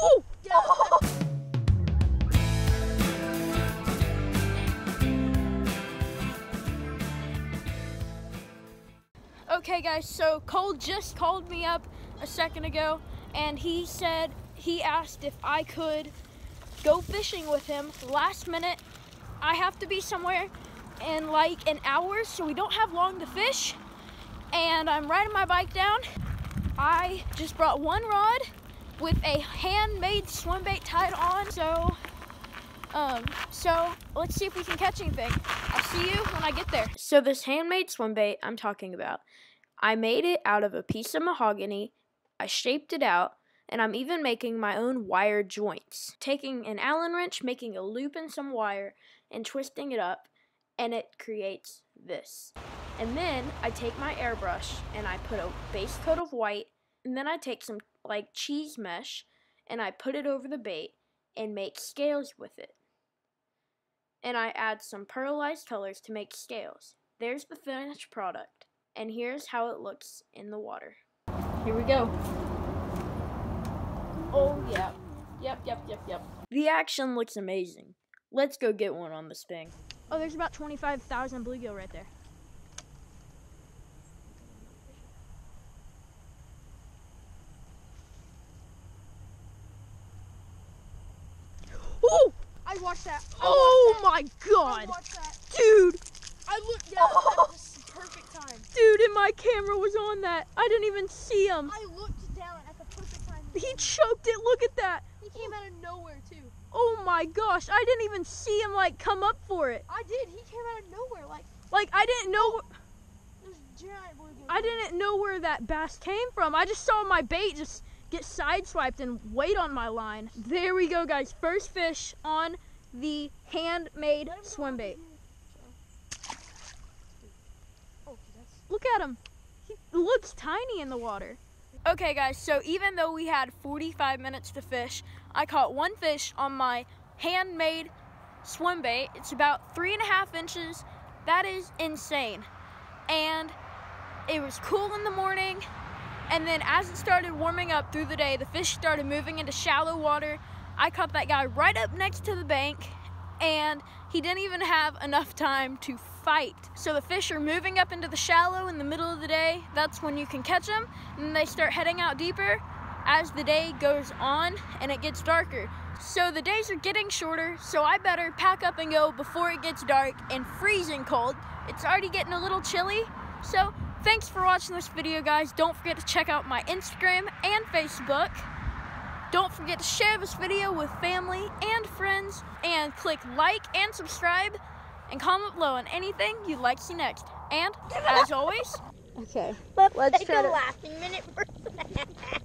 Ooh. Oh. Okay guys, so Cole just called me up a second ago and he said, he asked if I could go fishing with him last minute. I have to be somewhere in like an hour, so we don't have long to fish. And I'm riding my bike down. I just brought one rod with a handmade swim bait tied on. So, let's see if we can catch anything. I'll see you when I get there. So this handmade swim bait I'm talking about, I made it out of a piece of mahogany. I shaped it out, and I'm even making my own wire joints. Taking an Allen wrench, making a loop in some wire, and twisting it up, and it creates this. And then I take my airbrush and I put a base coat of white, and then I take some like cheese mesh and I put it over the bait and make scales with it. And I add some pearlized colors to make scales. There's the finished product, and here's how it looks in the water. Here we go. Oh yeah. Yep. The action looks amazing. Let's go get one on this thing. Oh, there's about 25,000 bluegill right there. Oh! I watched that. Oh my god! Dude! I looked, yeah, that was the perfect time. Dude, and my camera was on that. I didn't even see him. I looked down at the perfect time. He choked it. Look at that. He came out of nowhere, too. Oh my gosh, I didn't even see him like come up for it. I did. He came out of nowhere. Like I didn't know. There's a giant bluegill. I didn't know where that bass came from. I just saw my bait just get sideswiped and wait on my line. There we go, guys. First fish on the handmade swim bait. Look at him. He looks tiny in the water. Okay guys, so even though we had 45 minutes to fish, I caught one fish on my handmade swim bait. It's about 3.5 inches. That is insane. And it was cool in the morning, and then as it started warming up through the day, the fish started moving into shallow water. I caught that guy right up next to the bank, and he didn't even have enough time to fight. So the fish are moving up into the shallow in the middle of the day. That's when you can catch them, and they start heading out deeper as the day goes on and it gets darker. So the days are getting shorter, so I better pack up and go before it gets dark and freezing cold. It's already getting a little chilly. So thanks for watching this video, guys. Don't forget to check out my Instagram and Facebook. Don't forget to share this video with family and friends, and click like and subscribe, and comment below on anything you'd like to see next. And as always, okay, let's take a laughing minute for that.